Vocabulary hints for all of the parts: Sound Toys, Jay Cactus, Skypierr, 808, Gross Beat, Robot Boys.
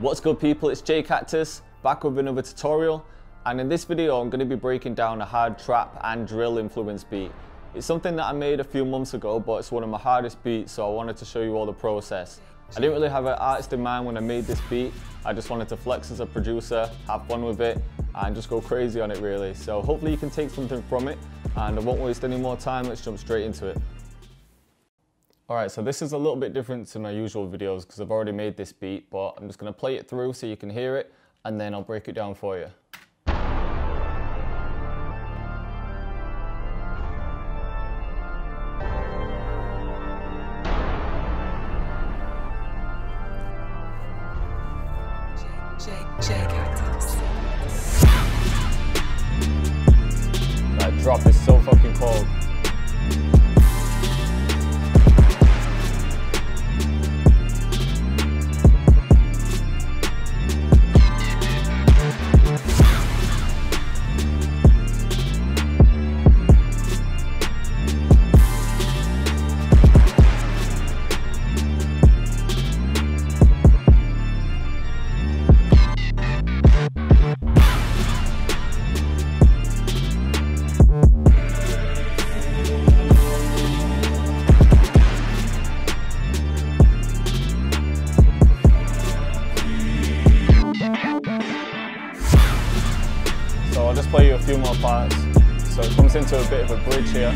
What's good people, it's Jay Cactus, back with another tutorial, and in this video I'm going to be breaking down a hard trap and drill influence beat. It's something that I made a few months ago, but it's one of my hardest beats, so I wanted to show you all the process. I didn't really have an artist in mind when I made this beat, I just wanted to flex as a producer, have fun with it, and just go crazy on it really. So hopefully you can take something from it, and I won't waste any more time, let's jump straight into it. Alright, so this is a little bit different to my usual videos because I've already made this beat, but I'm just going to play it through so you can hear it, and then I'll break it down for you. That drop is so fucking cold. I'll just play you a few more parts. So it comes into a bit of a bridge here.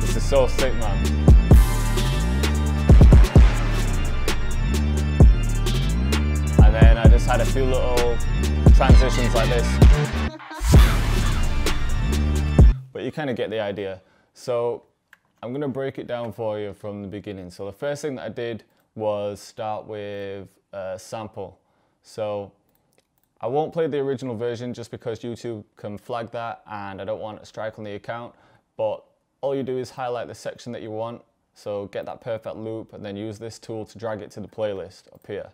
This is so sick, man. Had a few little transitions like this, but you kind of get the idea. So I'm going to break it down for you from the beginning. So the first thing that I did was start with a sample. So I won't play the original version just because YouTube can flag that and I don't want a strike on the account, but all you do is highlight the section that you want, so get that perfect loop and then use this tool to drag it to the playlist up here.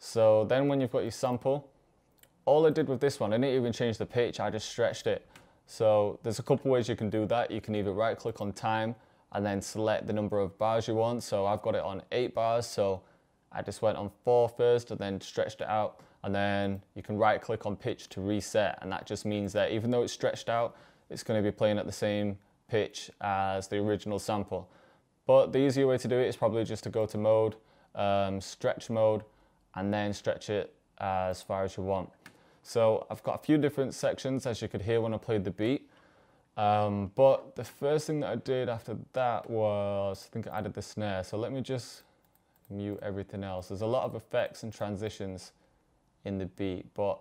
So then when you've got your sample, all I did with this one, I didn't even change the pitch, I just stretched it. So there's a couple ways you can do that. You can either right click on time and then select the number of bars you want. So I've got it on 8 bars, so I just went on 4 first and then stretched it out. And then you can right click on pitch to reset, and that just means that even though it's stretched out, it's going to be playing at the same pitch as the original sample. But the easier way to do it is probably just to go to mode, stretch mode, and then stretch it as far as you want. So I've got a few different sections, as you could hear when I played the beat. But the first thing that I did after that was, I think I added the snare. So let me just mute everything else. There's a lot of effects and transitions in the beat, but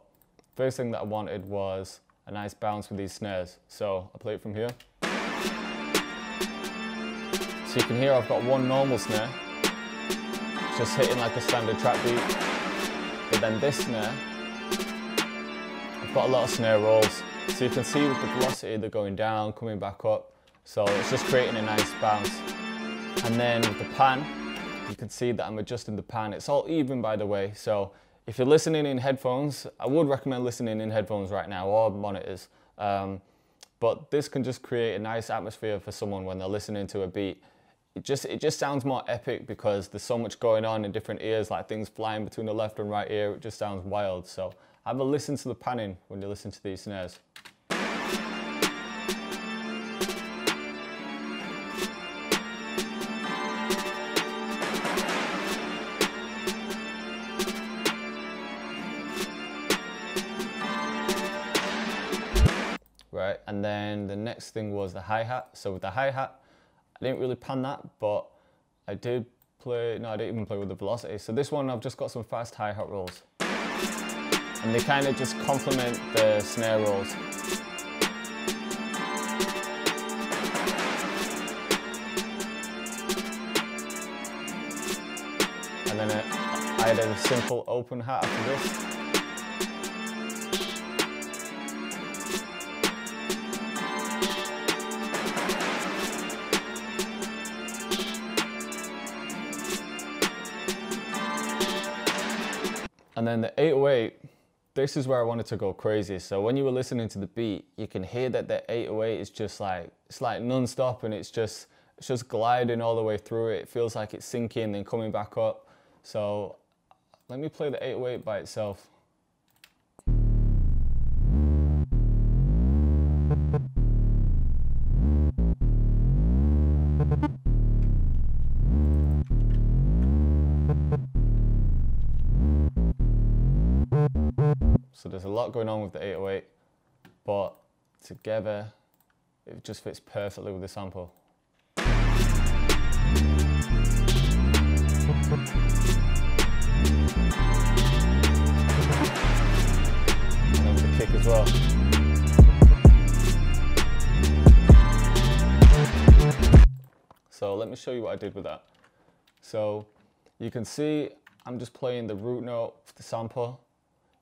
first thing that I wanted was a nice bounce with these snares. So I play it from here. So you can hear I've got one normal snare, just hitting like a standard trap beat, but then this snare, I've got a lot of snare rolls, so you can see with the velocity they're going down, coming back up, so it's just creating a nice bounce. And then with the pan, you can see that I'm adjusting the pan. It's all even, by the way, so if you're listening in headphones, I would recommend listening in headphones right now, or monitors, but this can just create a nice atmosphere for someone when they're listening to a beat. It just sounds more epic because there's so much going on in different ears, like things flying between the left and right ear. It just sounds wild. So have a listen to the panning when you listen to these snares. Right, and then the next thing was the hi-hat. So with the hi-hat, I didn't really pan that, but I did play, no, I didn't even play with the velocity. So this one, I've just got some fast hi-hat rolls. And they kind of just complement the snare rolls. And then I had a simple open hat after this. And then the 808, this is where I wanted to go crazy. So when you were listening to the beat, you can hear that the 808 is just like, it's like non-stop, and it's just gliding all the way through it. It feels like it's sinking and then coming back up. So let me play the 808 by itself. So there's a lot going on with the 808, but together it just fits perfectly with the sample. And then with the kick as well. So let me show you what I did with that. So you can see I'm just playing the root note of the sample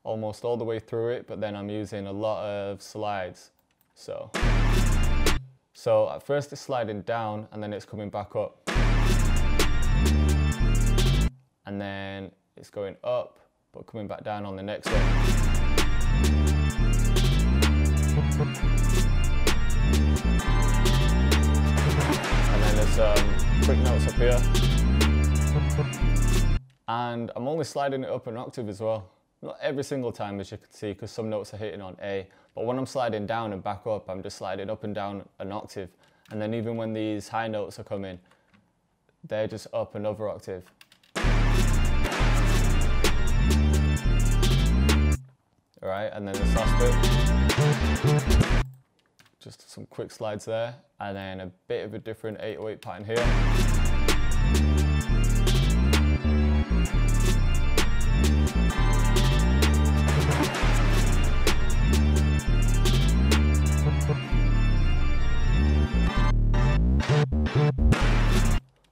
almost all the way through it, but then I'm using a lot of slides. So at first it's sliding down and then it's coming back up. And then it's going up, but coming back down on the next one. And then there's quick notes up here. And I'm only sliding it up an octave as well. Not every single time, as you can see, because some notes are hitting on A, but when I'm sliding down and back up, I'm just sliding up and down an octave. And then even when these high notes are coming, they're just up another octave. All right, and then this last bit, just some quick slides there, and then a bit of a different 808 pattern here.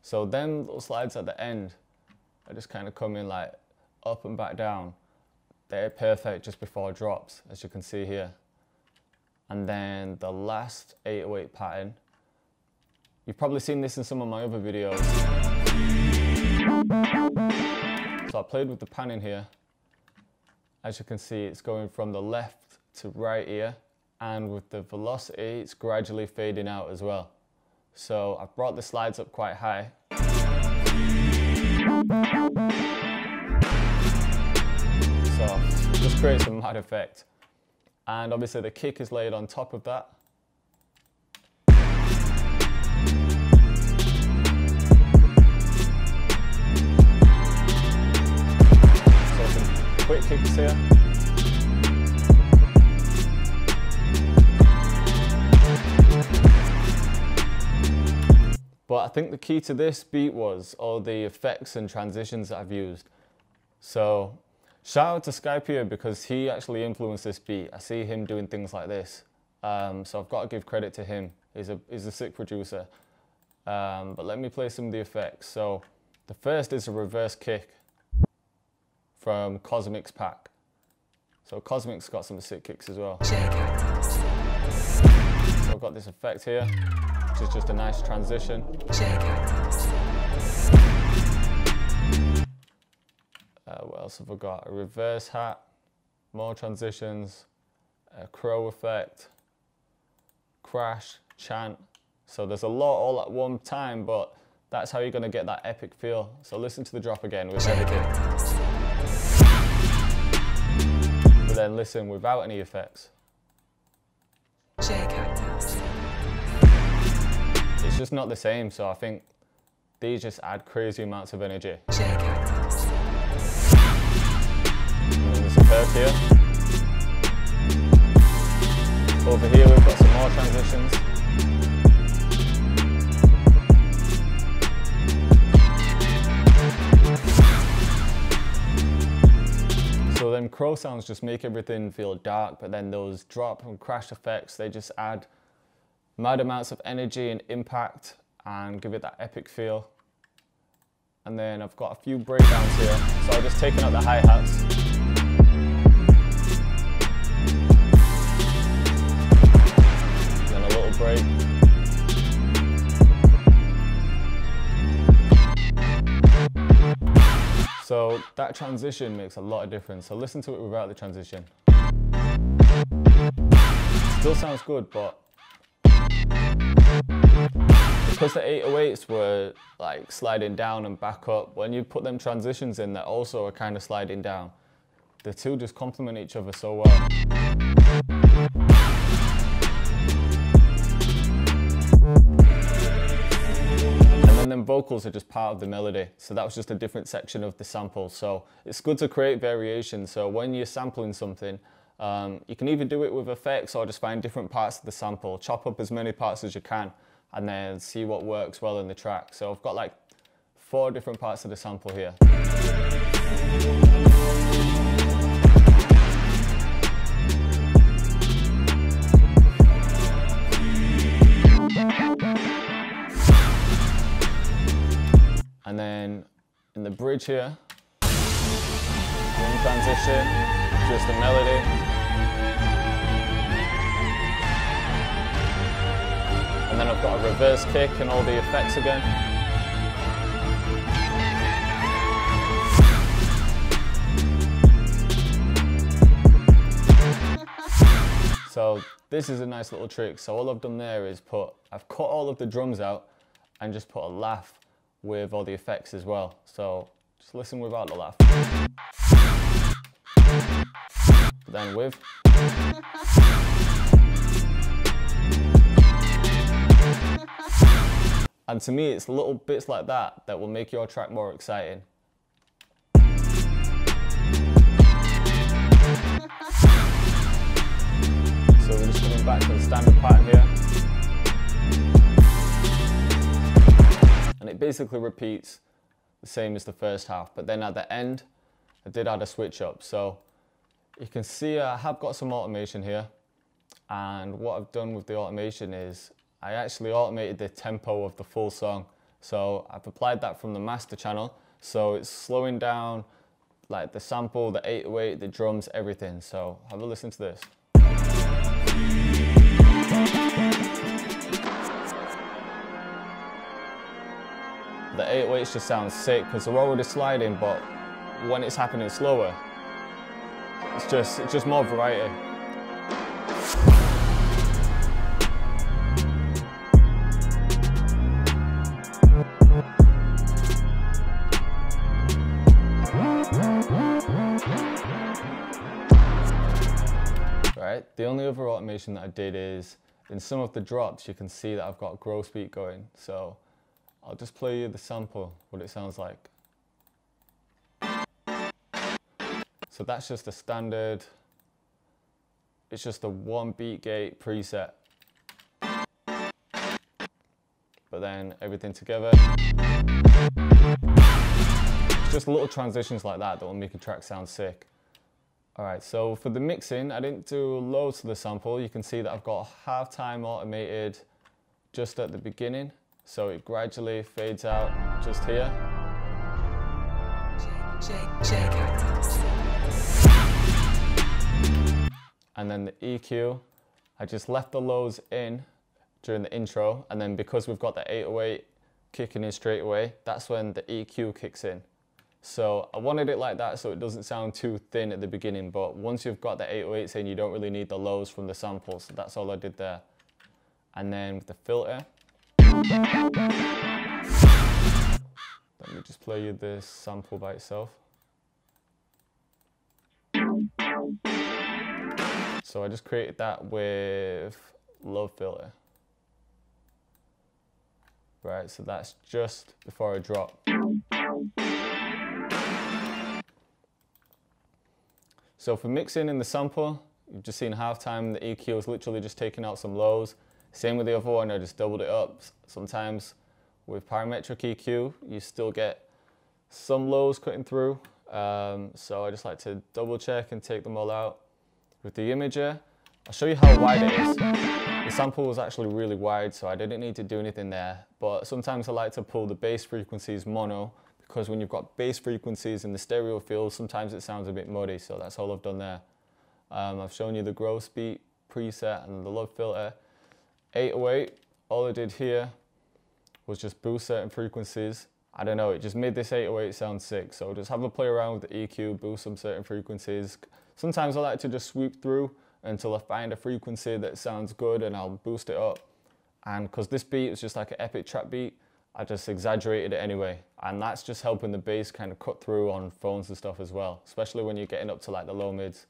So then little slides at the end, I just kind of come in like up and back down. They're perfect just before drops, as you can see here. And then the last 808 pattern, you've probably seen this in some of my other videos. So I played with the pan in here. As you can see, it's going from the left to right here, and with the velocity, it's gradually fading out as well. So I've brought the slides up quite high. So it just creates a mad effect. And obviously the kick is laid on top of that. So some quick kicks here. But I think the key to this beat was all the effects and transitions that I've used. So shout out to Skypierr, because he actually influenced this beat. I see him doing things like this. So I've got to give credit to him. He's a sick producer. But let me play some of the effects. So the first is a reverse kick from Cosmic's pack. So Cosmic's got some sick kicks as well. Jay Cactus. So I've got this effect here, which is just a nice transition. What else have I got? A reverse hat, more transitions, a crow effect, crash, chant. So there's a lot all at one time, but that's how you're going to get that epic feel. So listen to the drop again with everything. But then listen without any effects. It's just not the same, so I think these just add crazy amounts of energy. And then there's a perk here. Over here we've got some more transitions. So then crow sounds just make everything feel dark, but then those drop and crash effects, they just add mad amounts of energy and impact and give it that epic feel. And then I've got a few breakdowns here, so I've just taken out the hi-hats. Then a little break. So that transition makes a lot of difference. So listen to it without the transition. Still sounds good, but because the 808s were like sliding down and back up, when you put them transitions in that also are kind of sliding down, the two just complement each other so well. And vocals are just part of the melody, so that was just a different section of the sample. So it's good to create variation. So when you're sampling something, you can either do it with effects or just find different parts of the sample, chop up as many parts as you can, and then see what works well in the track. So I've got like 4 different parts of the sample here. And then in the bridge here, one transition, just a melody. And then I've got a reverse kick and all the effects again. So this is a nice little trick. So all I've done there is I've cut all of the drums out and just put a laugh with all the effects as well. So just listen without the laugh. But then with. And to me, it's little bits like that that will make your track more exciting. So we're just coming back to the standard pattern here. And it basically repeats the same as the first half, but then at the end, I did add a switch up. So you can see I have got some automation here, and what I've done with the automation is I actually automated the tempo of the full song. So I've applied that from the master channel, so it's slowing down like the sample, the 808, the drums, everything. So have a listen to this. The 808s just sound sick because they're already sliding, but when it's happening slower, it's just more variety. Right, the only other automation that I did is in some of the drops you can see that I've got Gross Beat going. So I'll just play you the sample, what it sounds like. So that's just a standard, it's just a 1 beat gate preset. But then everything together. It's just little transitions like that that will make a track sound sick. Alright, so for the mixing, I didn't do loads of the sample. You can see that I've got half time automated just at the beginning. So it gradually fades out just here. Jay Cactus. And then the EQ, I just left the lows in during the intro, and then because we've got the 808 kicking in straight away, that's when the EQ kicks in. So I wanted it like that so it doesn't sound too thin at the beginning, but once you've got the 808s in, you don't really need the lows from the sample, so that's all I did there. And then with the filter, let me just play you this sample by itself. So I just created that with Love Filter. Right, so that's just before I drop. So for mixing in the sample, you've just seen half time, the EQ is literally just taking out some lows. Same with the other one, I just doubled it up. Sometimes with parametric EQ, you still get some lows cutting through. So I just like to double check and take them all out. With the imager, I'll show you how wide it is. The sample was actually really wide, so I didn't need to do anything there. But sometimes I like to pull the bass frequencies mono, because when you've got bass frequencies in the stereo field, sometimes it sounds a bit muddy, so that's all I've done there. I've shown you the Gross Beat preset and the Love Filter. 808, all I did here was just boost certain frequencies I don't know, it just made this 808 sound sick. So just have a play around with the EQ, boost some certain frequencies. Sometimes I like to just swoop through until I find a frequency that sounds good and I'll boost it up. And because this beat was just like an epic trap beat, I just exaggerated it anyway. And that's just helping the bass kind of cut through on phones and stuff as well, especially when you're getting up to like the low mids.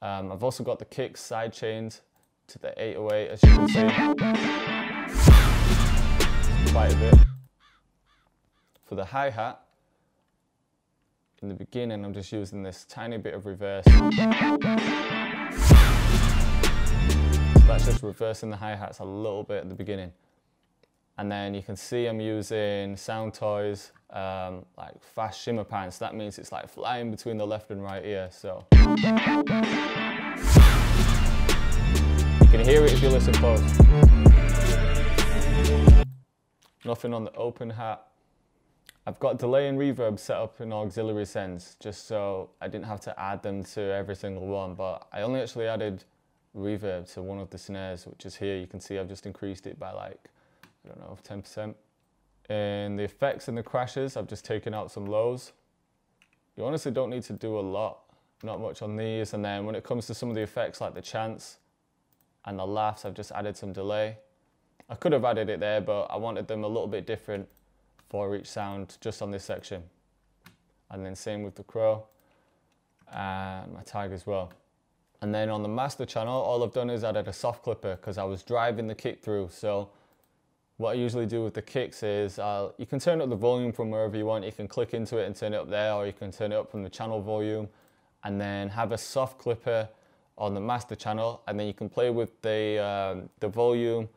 I've also got the kicks sidechained to the 808, as you can see, quite a bit. For the hi-hat, in the beginning I'm just using this tiny bit of reverse. So that's just reversing the hi-hats a little bit at the beginning. And then you can see I'm using Sound Toys, like fast shimmer pants. That means it's like flying between the left and right ear, so. You can hear it if you listen close. Nothing on the open hat. I've got delay and reverb set up in auxiliary sends, just so I didn't have to add them to every single one, but I only actually added reverb to one of the snares, which is here. You can see I've just increased it by like, I don't know, 10%. And the effects and the crashes, I've just taken out some lows. You honestly don't need to do a lot, not much on these. And then when it comes to some of the effects like the chants and the laughs, I've just added some delay. I could have added it there, but I wanted them a little bit different for each sound just on this section. And then same with the crow and my tag as well. And then on the master channel, all I've done is added a soft clipper because I was driving the kick through. So what I usually do with the kicks is, you can turn up the volume from wherever you want. You can click into it and turn it up there, or you can turn it up from the channel volume and then have a soft clipper on the master channel. And then you can play with the volume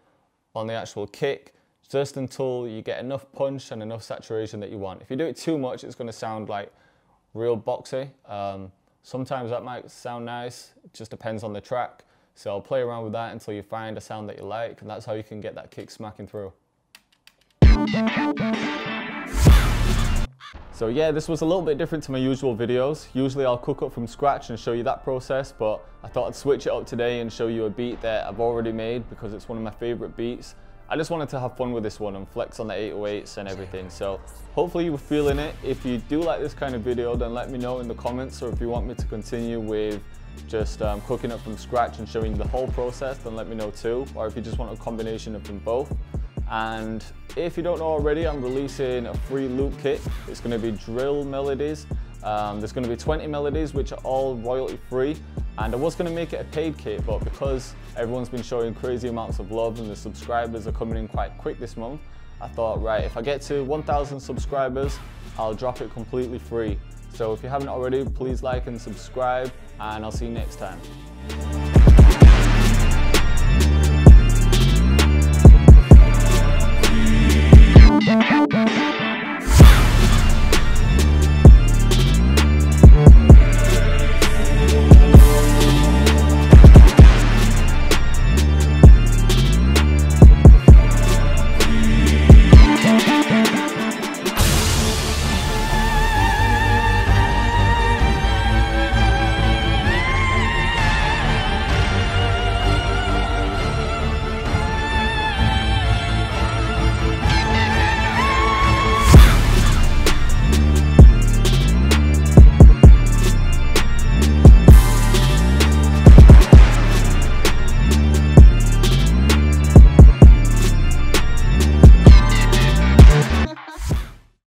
on the actual kick just until you get enough punch and enough saturation that you want. If you do it too much, it's going to sound like real boxy. Sometimes that might sound nice, it just depends on the track. So I'll play around with that until you find a sound that you like, and that's how you can get that kick smacking through. So yeah, this was a little bit different to my usual videos. Usually I'll cook up from scratch and show you that process, but I thought I'd switch it up today and show you a beat that I've already made because it's one of my favorite beats. I just wanted to have fun with this one and flex on the 808s and everything. So hopefully you were feeling it. If you do like this kind of video, then let me know in the comments, or if you want me to continue with just cooking up from scratch and showing you the whole process, then let me know too. Or if you just want a combination of them both. And if you don't know already, I'm releasing a free loop kit. It's gonna be drill melodies. There's gonna be 20 melodies, which are all royalty free. And I was gonna make it a paid kit, but because everyone's been showing crazy amounts of love and the subscribers are coming in quite quick this month, I thought, right, if I get to 1,000 subscribers, I'll drop it completely free. So if you haven't already, please like and subscribe, and I'll see you next time.